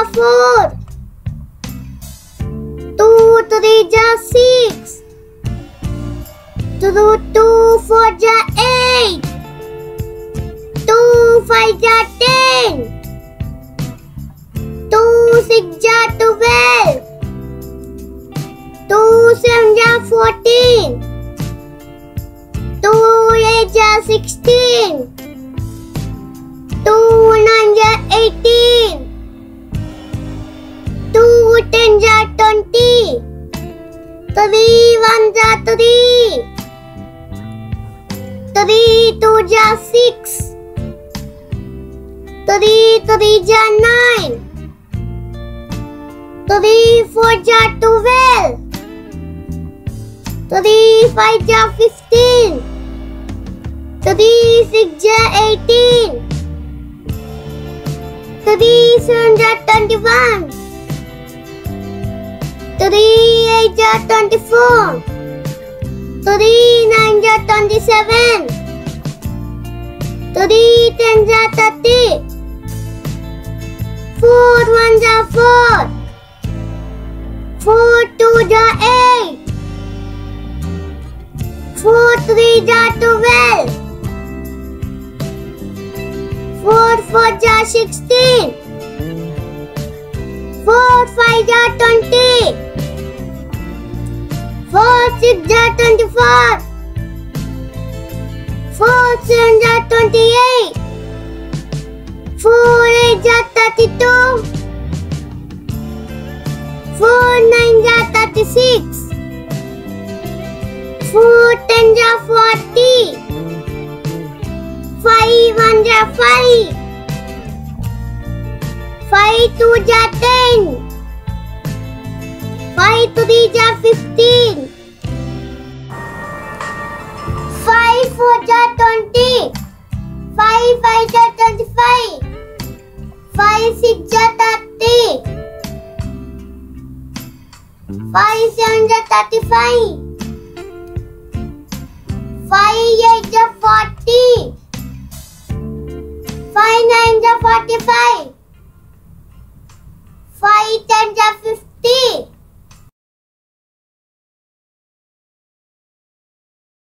4. 2 3 6. 2 4 8. 2 5 10. 2 6 12. 2 7 14. 2 8 16. 2 9 18. 2 10 20. 3 1 3. 3 2 6. 3 3 9. 3 4 12. 3 5 15. 3 6 18. 3 7 21. 3 8 24. 3 9 27. 3 10 30. 4 1 4. 4 2 8. 4 3 12. 4 4 16. 4 5 20. 4 6 24. 4 7 28. 4 8 32. 4 9 36. 4 10 40. 5 1 5. 5 2 10. 5 3 15. 5 4 20. 5 5 25. 5 6 30. 5 7 35. 5 8